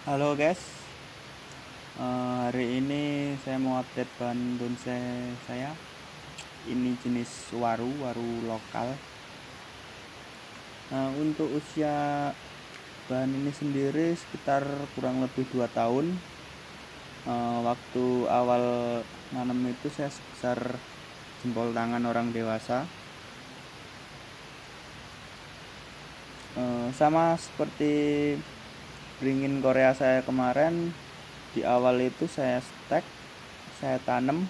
Halo guys, hari ini saya mau update bahan bonsai saya. Ini jenis waru lokal. Untuk usia bahan ini sendiri sekitar kurang lebih 2 tahun. Waktu awal nanam itu saya sebesar jempol tangan orang dewasa. Sama seperti beringin Korea saya kemarin, di awal itu saya stek, saya tanam,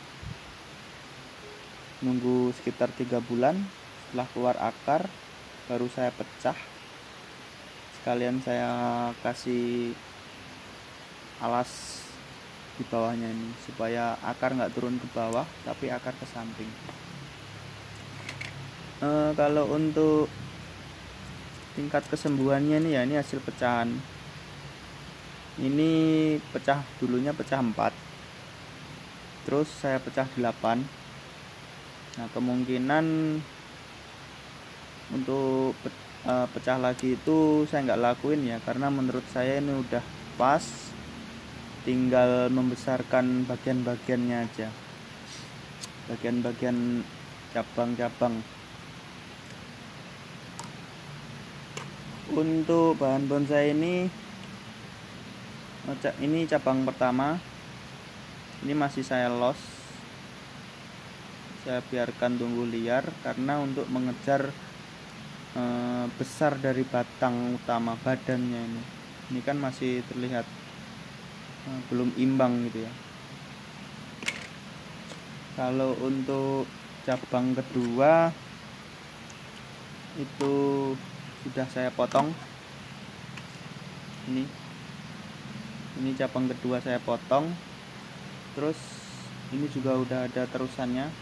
nunggu sekitar 3 bulan. Setelah keluar akar baru saya pecah. Sekalian saya kasih alas di bawahnya ini supaya akar nggak turun ke bawah, tapi akar ke samping. Kalau untuk tingkat kesembuhannya nih ya, ini hasil pecahan. Ini pecah dulunya pecah 4, terus saya pecah 8. Nah, kemungkinan untuk pecah lagi itu saya nggak lakuin ya, karena menurut saya ini udah pas, tinggal membesarkan bagian-bagiannya aja, bagian-bagian cabang-cabang. Untuk bahan bonsai ini cabang pertama, ini masih saya los, saya biarkan tumbuh liar karena untuk mengejar besar dari batang utama badannya. Ini kan masih terlihat belum imbang gitu ya. Kalau untuk cabang kedua itu sudah saya potong. Ini cabang kedua saya potong, terus ini juga udah ada terusannya.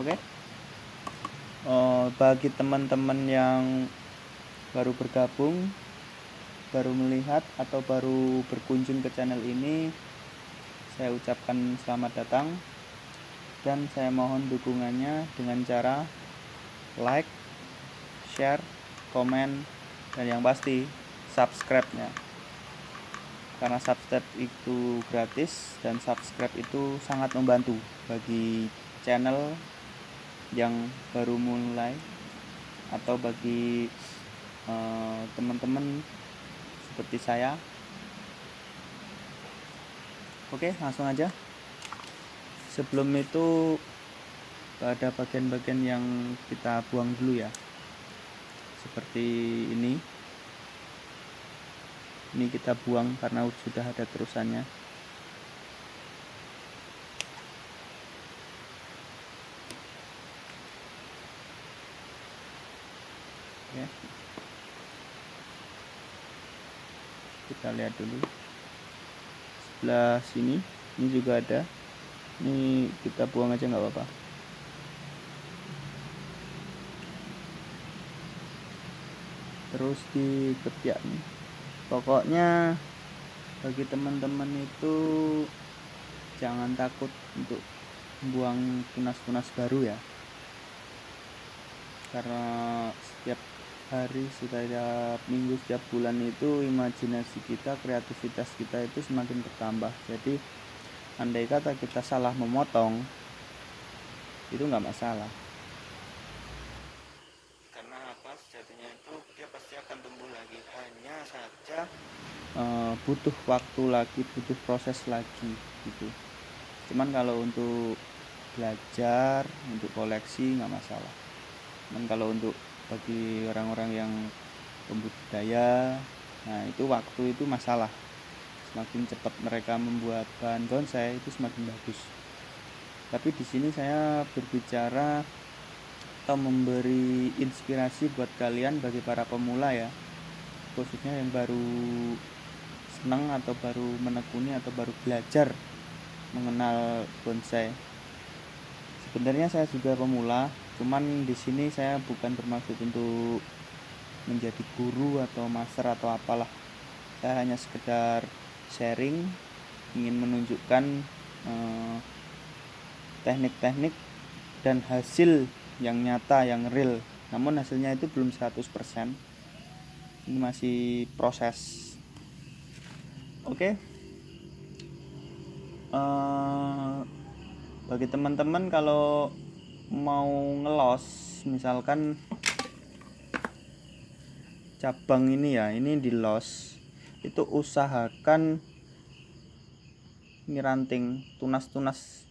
Oke. Bagi teman-teman yang baru bergabung, baru melihat atau baru berkunjung ke channel ini, saya ucapkan selamat datang, dan saya mohon dukungannya dengan cara like, share, komen, dan yang pasti subscribe-nya, karena subscribe itu gratis dan subscribe itu sangat membantu bagi channel yang baru mulai atau bagi teman-teman seperti saya. Oke, langsung aja. Sebelum itu ada bagian-bagian yang kita buang dulu ya, seperti ini kita buang karena sudah ada terusannya. Oke. Kita lihat dulu sebelah sini, ini juga ada, ini kita buang aja nggak apa-apa. Terus di ketiak nih, pokoknya bagi teman-teman itu jangan takut untuk membuang tunas-tunas baru ya, karena setiap hari, setiap minggu, setiap bulan itu imajinasi kita, kreativitas kita itu semakin bertambah. Jadi andai kata kita salah memotong itu nggak masalah, butuh waktu lagi, butuh proses lagi gitu. Cuman kalau untuk belajar, untuk koleksi nggak masalah. Cuman kalau untuk bagi orang-orang yang pembudidaya, nah itu waktu itu masalah. Semakin cepat mereka membuat bahan bonsai itu semakin bagus. Tapi di sini saya berbicara atau memberi inspirasi buat kalian, bagi para pemula ya, khususnya yang baru senang atau baru menekuni atau baru belajar mengenal bonsai. Sebenarnya saya juga pemula, cuman di sini saya bukan bermaksud untuk menjadi guru atau master atau apalah. Saya hanya sekedar sharing, ingin menunjukkan teknik-teknik dan hasil yang nyata, yang real. Namun hasilnya itu belum 100%. ini masih proses. Oke. Bagi teman-teman kalau mau ngelos, misalkan cabang ini ya, ini di los, itu usahakan ngeranting, tunas-tunas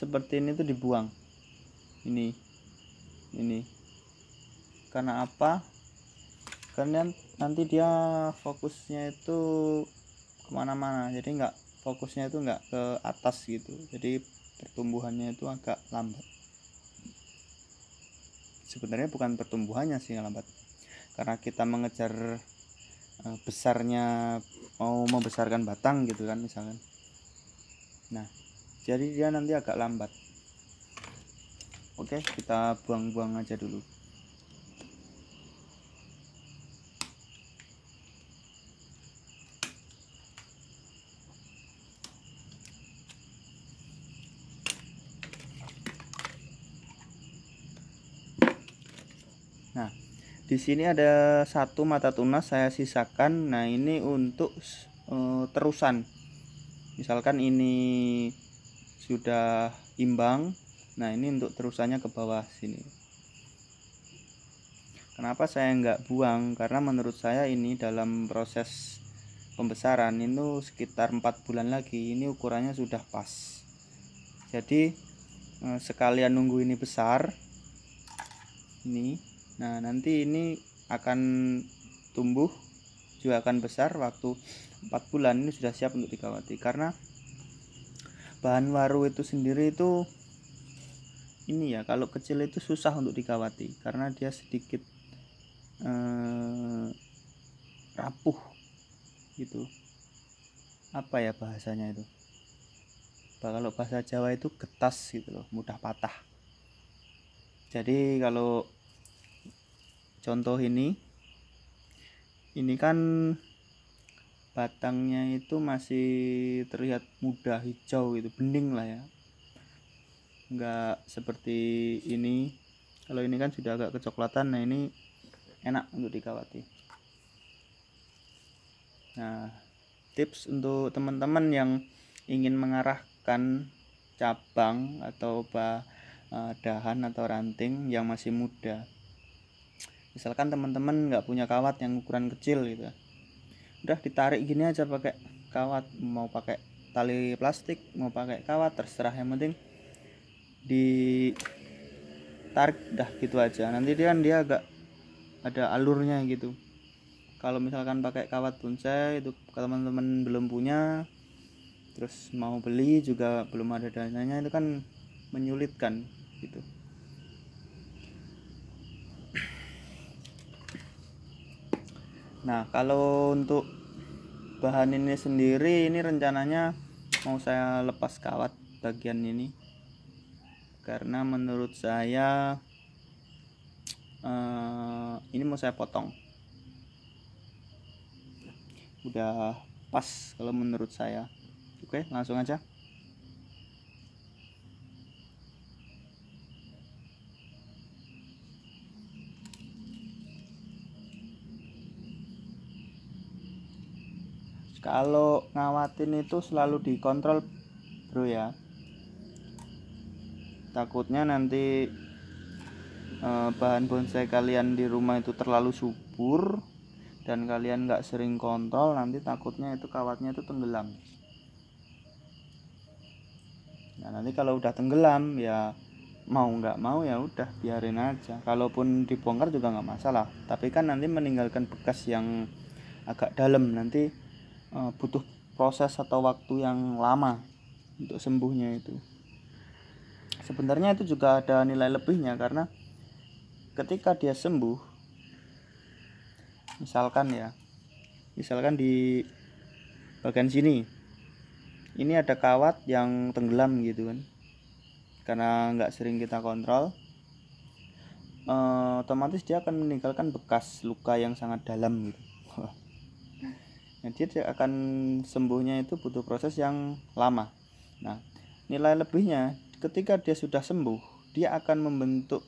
seperti ini tuh dibuang. Ini karena apa? Karena nanti dia fokusnya itu kemana-mana, jadi nggak, fokusnya itu nggak ke atas gitu, jadi pertumbuhannya itu agak lambat. Sebenarnya bukan pertumbuhannya sih yang lambat, karena kita mengejar besarnya, mau membesarkan batang gitu kan misalkan. Nah, jadi dia nanti agak lambat. Oke, kita buang-buang aja dulu. Nah, di sini ada satu mata tunas saya sisakan. Nah, ini untuk terusan. Misalkan ini sudah imbang. Nah, ini untuk terusannya ke bawah sini. Kenapa saya nggak buang? Karena menurut saya ini dalam proses pembesaran itu sekitar 4 bulan lagi. Ini ukurannya sudah pas. Jadi sekalian nunggu ini besar. Ini. Nah, nanti ini akan tumbuh juga akan besar. Waktu 4 bulan ini sudah siap untuk digawati. Karena bahan waru itu sendiri itu ini ya, kalau kecil itu susah untuk digawati karena dia sedikit rapuh gitu, apa ya bahasanya itu, kalau bahasa Jawa itu getas gitu loh, mudah patah. Jadi kalau contoh ini kan batangnya itu masih terlihat muda, hijau gitu, bening lah ya, nggak seperti ini. Kalau ini kan sudah agak kecoklatan. Nah, ini enak untuk digawati. Nah, tips untuk teman-teman yang ingin mengarahkan cabang atau dahan atau ranting yang masih muda, misalkan teman-teman nggak punya kawat yang ukuran kecil gitu, udah ditarik gini aja pakai kawat, mau pakai tali plastik, mau pakai kawat, terserah, yang penting ditarik dah gitu aja. Nanti dia agak ada alurnya gitu. Kalau misalkan pakai kawat bonsai itu teman-teman belum punya, terus mau beli juga belum ada dananya, itu kan menyulitkan gitu. Nah, kalau untuk bahan ini sendiri, ini rencananya mau saya lepas kawat bagian ini, karena menurut saya ini mau saya potong, udah pas kalau menurut saya. Oke, langsung aja. Kalau ngawatin itu selalu dikontrol bro ya, takutnya nanti bahan bonsai kalian di rumah itu terlalu subur dan kalian nggak sering kontrol, nanti takutnya itu kawatnya itu tenggelam. Nah, nanti kalau udah tenggelam ya mau nggak mau ya udah biarin aja, kalaupun dibongkar juga nggak masalah, tapi kan nanti meninggalkan bekas yang agak dalam, nanti butuh proses atau waktu yang lama untuk sembuhnya itu. Sebenarnya itu juga ada nilai lebihnya, karena ketika dia sembuh, misalkan di bagian sini ini ada kawat yang tenggelam gitu kan, karena nggak sering kita kontrol, otomatis dia akan meninggalkan bekas luka yang sangat dalam gitu. Jadi dia akan sembuhnya itu butuh proses yang lama. Nah, nilai lebihnya ketika dia sudah sembuh, dia akan membentuk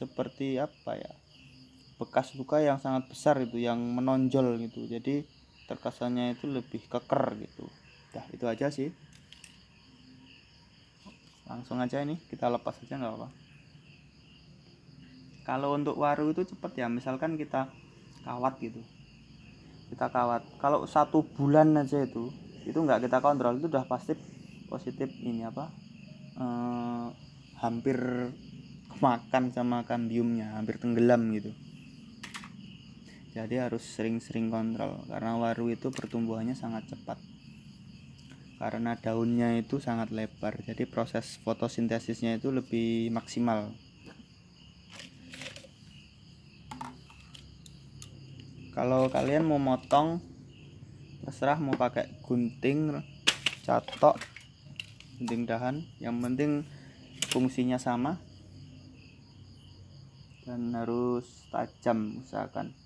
seperti apa ya, bekas luka yang sangat besar itu, yang menonjol gitu, jadi terkesannya itu lebih keker gitu. Nah itu aja sih, langsung aja ini kita lepas aja, nggak apa-apa. Kalau untuk waru itu cepet ya, misalkan kita kawat gitu, kita kawat kalau 1 bulan aja itu nggak kita kontrol, itu udah pasti positif ini apa, hampir kemakan sama kambiumnya, hampir tenggelam gitu. Jadi harus sering-sering kontrol, karena waru itu pertumbuhannya sangat cepat karena daunnya itu sangat lebar, jadi proses fotosintesisnya itu lebih maksimal. Kalau kalian mau motong terserah mau pakai gunting, catok, gunting dahan, yang penting fungsinya sama dan harus tajam, usahakan.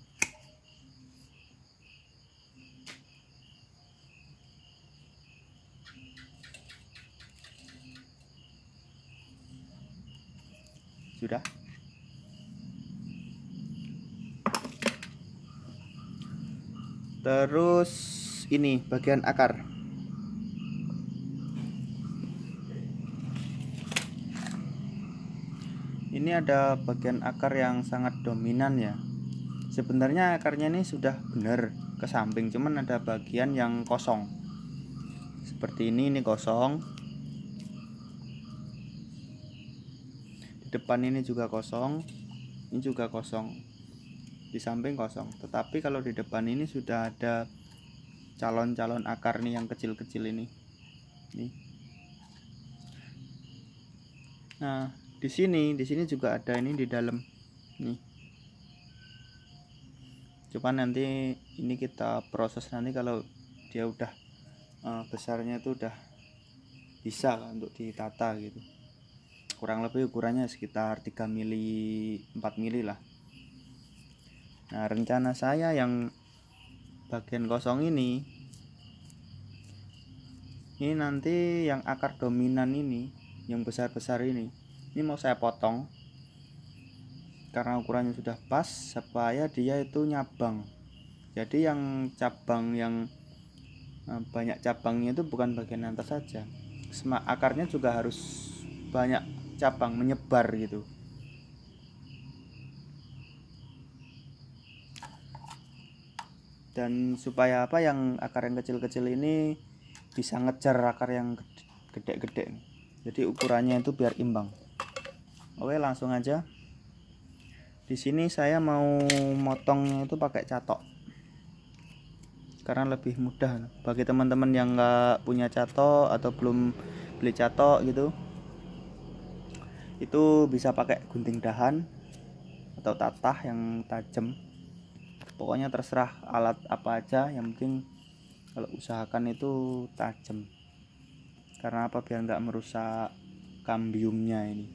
Sudah. Terus ini bagian akar. Ini ada bagian akar yang sangat dominan ya. Sebenarnya akarnya ini sudah benar ke samping, cuman ada bagian yang kosong. Seperti ini kosong. Depan ini juga kosong, ini juga kosong, di samping kosong. Tetapi kalau di depan ini sudah ada calon-calon akar nih, yang kecil-kecil ini nih. Nah di sini juga ada ini di dalam nih, cuman nanti ini kita proses nanti kalau dia udah besarnya itu udah bisa untuk ditata gitu. Kurang lebih ukurannya sekitar 3 mili 4 mili lah. Nah rencana saya yang bagian kosong ini nanti yang akar dominan ini, yang besar-besar ini mau saya potong karena ukurannya sudah pas supaya dia itu nyabang. Jadi yang cabang, yang banyak cabangnya itu bukan bagian atas saja, akarnya juga harus banyak cabang, menyebar gitu. Dan supaya apa, yang akar yang kecil-kecil ini bisa ngejar akar yang gede-gede, jadi ukurannya itu biar imbang. Oke langsung aja. Di sini saya mau motongnya itu pakai catok karena lebih mudah. Bagi teman-teman yang nggak punya catok atau belum beli catok gitu, itu bisa pakai gunting dahan atau tatah yang tajam. Pokoknya terserah alat apa aja, yang penting kalau usahakan itu tajam. Karena apa? Biar nggak merusak kambiumnya ini.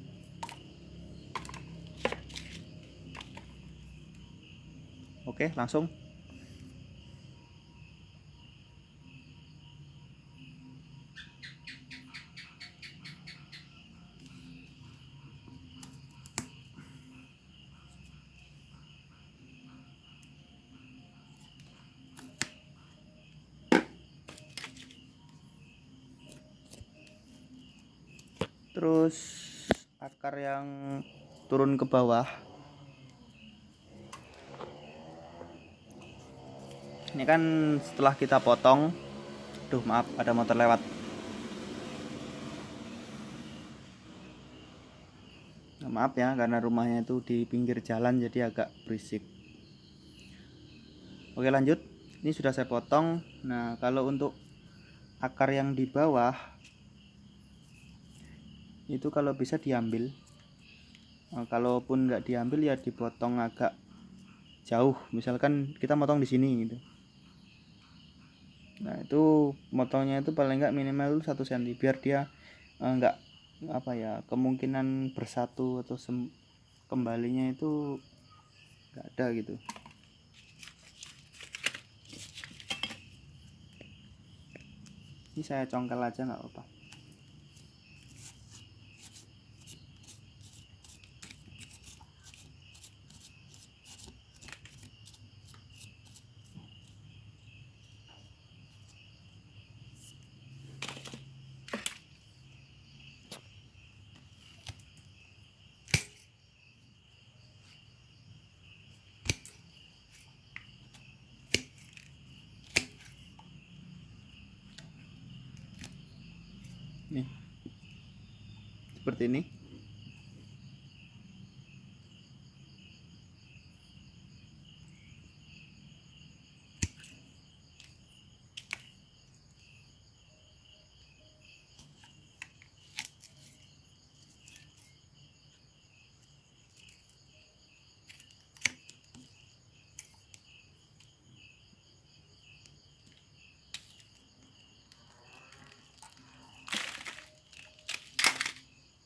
Oke langsung. Terus akar yang turun ke bawah ini kan setelah kita potong, duh maaf ada motor lewat, nah, maaf ya karena rumahnya itu di pinggir jalan jadi agak berisik. Oke lanjut, ini sudah saya potong. Nah kalau untuk akar yang di bawah itu kalau bisa diambil, kalaupun nggak diambil ya dipotong agak jauh, misalkan kita motong di sini gitu. Nah itu motongnya itu paling nggak minimal 1 cm biar dia nggak apa ya, kemungkinan bersatu atau kembalinya itu nggak ada gitu. Ini saya congkel aja nggak apa-apa. seperti ini.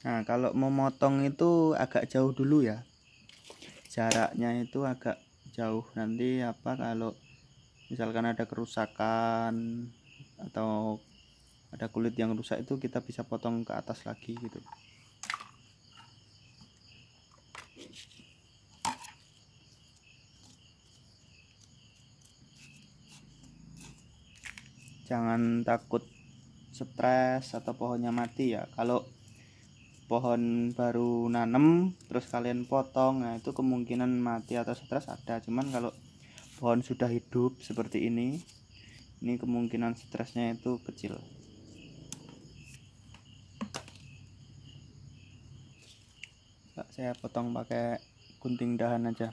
Nah, kalau memotong itu agak jauh dulu ya. Jaraknya itu agak jauh. Nanti kalau misalkan ada kerusakan atau ada kulit yang rusak itu kita bisa potong ke atas lagi gitu. Jangan takut stres atau pohonnya mati ya. Kalau pohon baru nanam terus kalian potong, nah itu kemungkinan mati atau stres ada. Cuman kalau pohon sudah hidup seperti ini kemungkinan stresnya itu kecil. Saya potong pakai gunting dahan aja.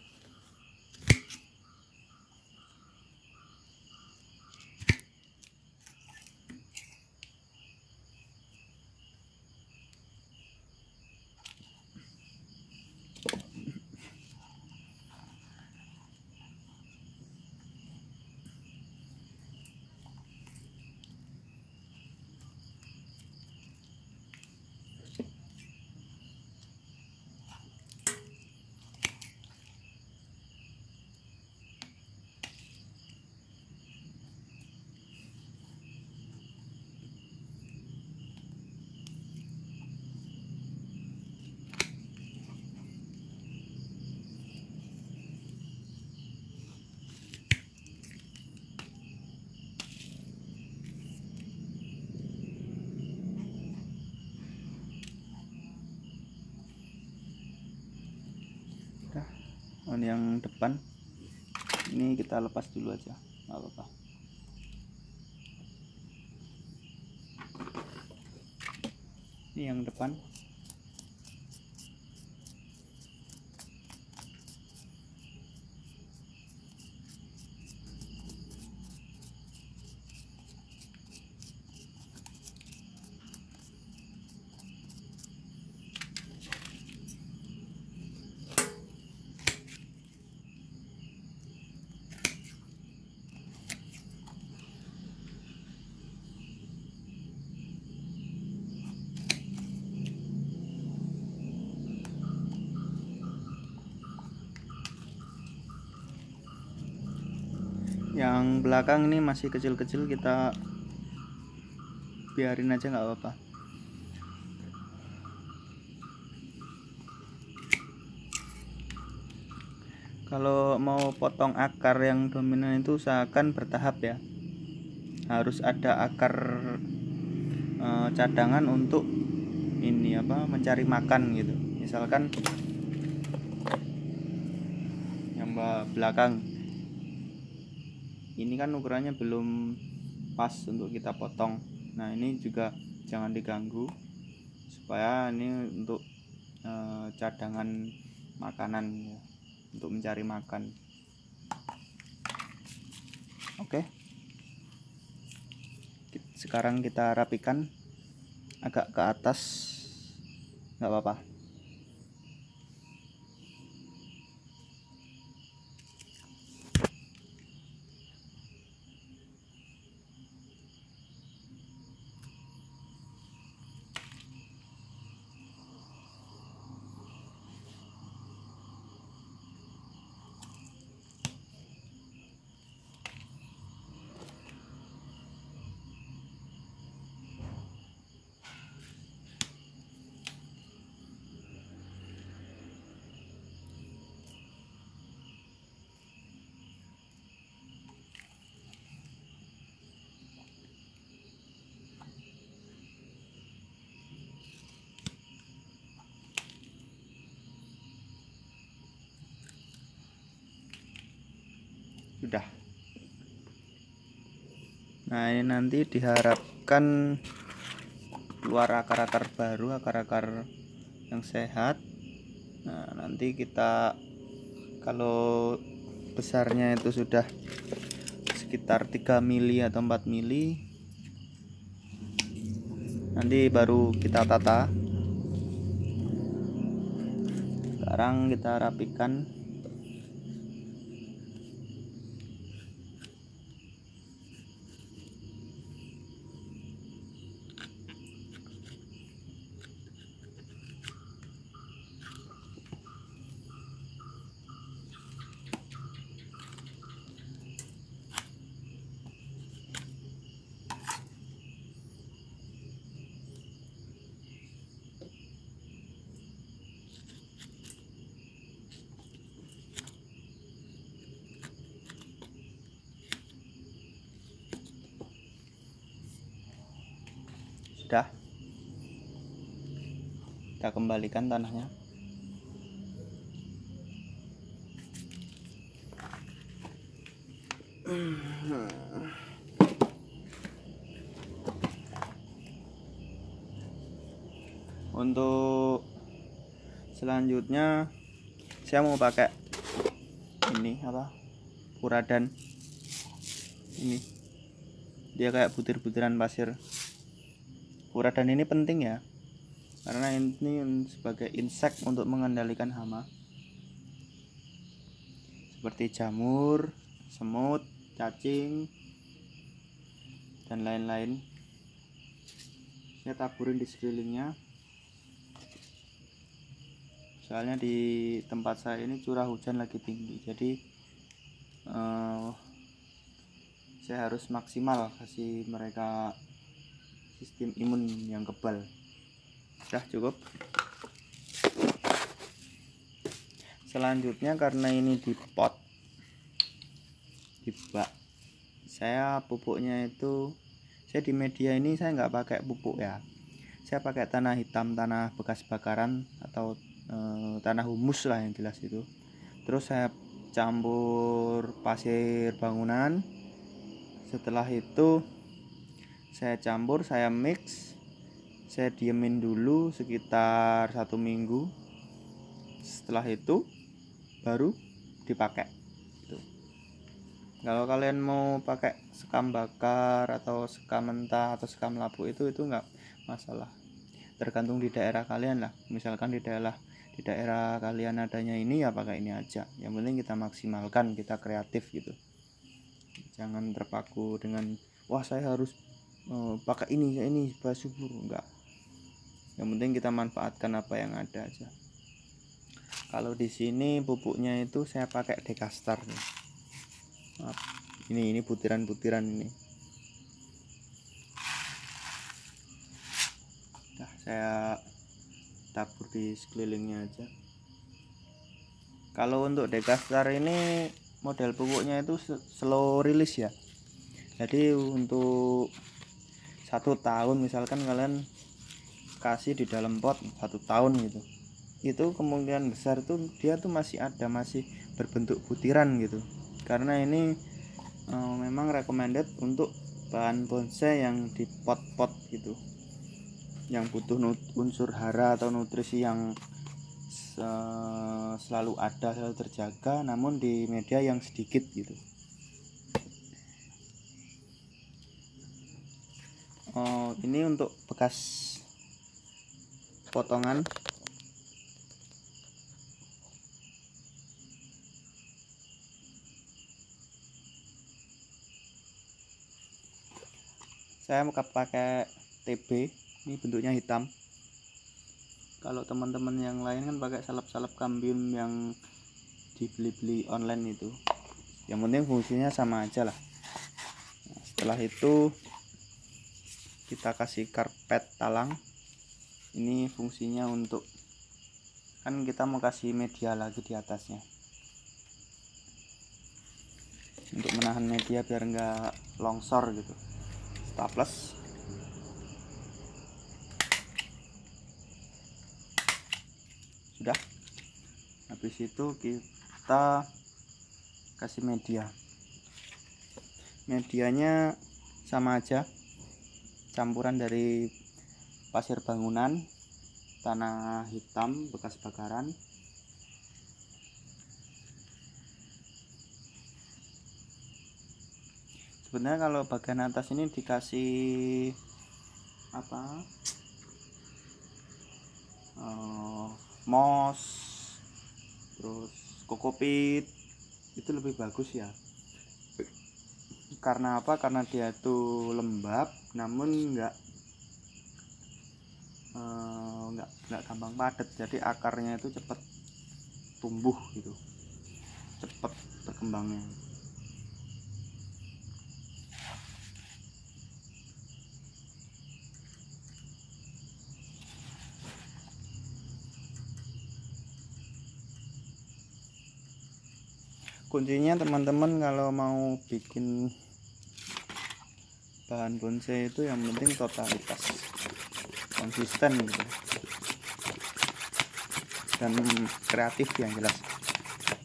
Yang depan ini kita lepas dulu aja, nggak apa-apa. Ini yang depan. Yang belakang ini masih kecil-kecil, kita biarin aja, nggak apa-apa. Kalau mau potong akar yang dominan itu usahakan bertahap ya. Harus ada akar cadangan untuk ini mencari makan gitu. Misalkan yang belakang ini kan ukurannya belum pas untuk kita potong. Nah, ini juga jangan diganggu supaya ini untuk cadangan makanan ya, untuk mencari makan. Oke. Sekarang kita rapikan agak ke atas, nggak apa-apa. Sudah. Nah, ini nanti diharapkan keluar akar-akar baru, akar-akar yang sehat. Nah, nanti kita kalau besarnya itu sudah sekitar 3 mili atau 4 mili nanti baru kita tata. Sekarang kita rapikan. Kita kembalikan tanahnya. Untuk selanjutnya saya mau pakai ini puradan ini, dia kayak butir-butiran pasir. Puradan ini penting ya, karena ini sebagai insek untuk mengendalikan hama seperti jamur, semut, cacing, dan lain-lain. Saya taburin di sekelilingnya, soalnya di tempat saya ini curah hujan lagi tinggi, jadi saya harus maksimal kasih mereka sistem imun yang kebal. Sudah cukup. Selanjutnya karena ini di pot, di bak, saya pupuknya itu saya di media ini saya nggak pakai pupuk ya, saya pakai tanah hitam, tanah bekas bakaran atau tanah humus lah yang jelas itu. Terus saya campur pasir bangunan, setelah itu saya campur, saya mix, saya diemin dulu sekitar 1 minggu. Setelah itu baru dipakai gitu. Kalau kalian mau pakai sekam bakar atau sekam mentah atau sekam labu itu nggak masalah, tergantung di daerah kalian lah. Misalkan di daerah kalian adanya ini ya pakai ini aja, yang penting kita maksimalkan, kita kreatif gitu. Jangan terpaku dengan wah saya harus pakai ini supaya subur, enggak. Yang penting kita manfaatkan apa yang ada aja. Kalau di sini pupuknya itu saya pakai Dekastar nih. Maaf, ini butiran-butiran ini. Nah, saya tabur di sekelilingnya aja. Kalau untuk Dekastar ini model pupuknya itu slow release ya. Jadi untuk 1 tahun misalkan kalian kasih di dalam pot 1 tahun gitu, itu kemungkinan besar tuh dia tuh masih berbentuk butiran gitu, karena ini memang recommended untuk bahan bonsai yang di pot-pot gitu, yang butuh unsur hara atau nutrisi yang selalu ada, selalu terjaga, namun di media yang sedikit gitu. Oh, ini untuk bekas potongan. Saya mau pakai TB, ini bentuknya hitam. Kalau teman-teman yang lain kan pakai salep-salep kambium yang dibeli-beli online itu, yang penting fungsinya sama aja lah. Nah, setelah itu kita kasih karpet talang. Ini fungsinya untuk, kan kita mau kasih media lagi di atasnya untuk menahan media biar enggak longsor gitu. Staples. Sudah. Habis itu kita kasih media. Medianya sama aja, campuran dari pasir bangunan, tanah hitam bekas bakaran. Sebenarnya kalau bagian atas ini dikasih apa, moss terus kokopit itu lebih bagus ya. Karena apa? Karena dia tuh lembab namun nggak gampang padat, jadi akarnya itu cepat tumbuh gitu, cepat berkembangnya. Kuncinya teman-teman kalau mau bikin bahan bonsai itu yang penting totalitas, konsisten gitu, dan kreatif yang jelas.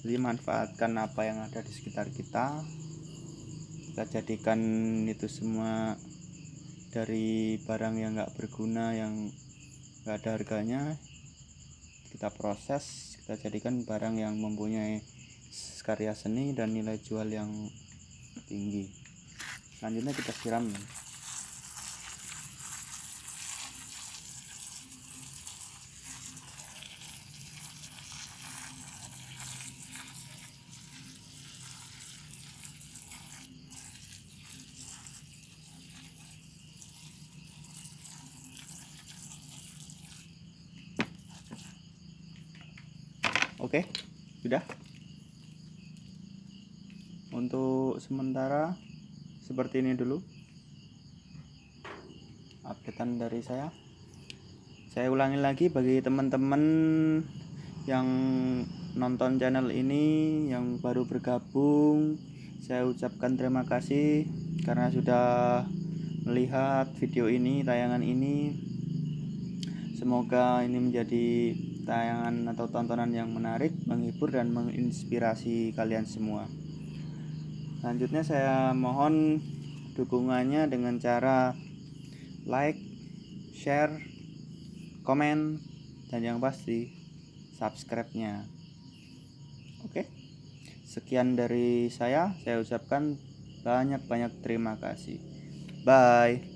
Jadi manfaatkan apa yang ada di sekitar kita, kita jadikan itu semua dari barang yang nggak berguna, yang nggak ada harganya, kita proses, kita jadikan barang yang mempunyai karya seni dan nilai jual yang tinggi. Selanjutnya kita siram. Oke, sudah. Untuk sementara seperti ini dulu updatean dari saya. Saya ulangi lagi bagi teman-teman yang nonton channel ini, yang baru bergabung, saya ucapkan terima kasih karena sudah melihat video ini, tayangan ini. Semoga ini menjadi tayangan atau tontonan yang menarik, menghibur dan menginspirasi kalian semua. Selanjutnya saya mohon dukungannya dengan cara like, share, komen, dan yang pasti subscribe-nya. Oke, sekian dari saya ucapkan banyak-banyak terima kasih. Bye.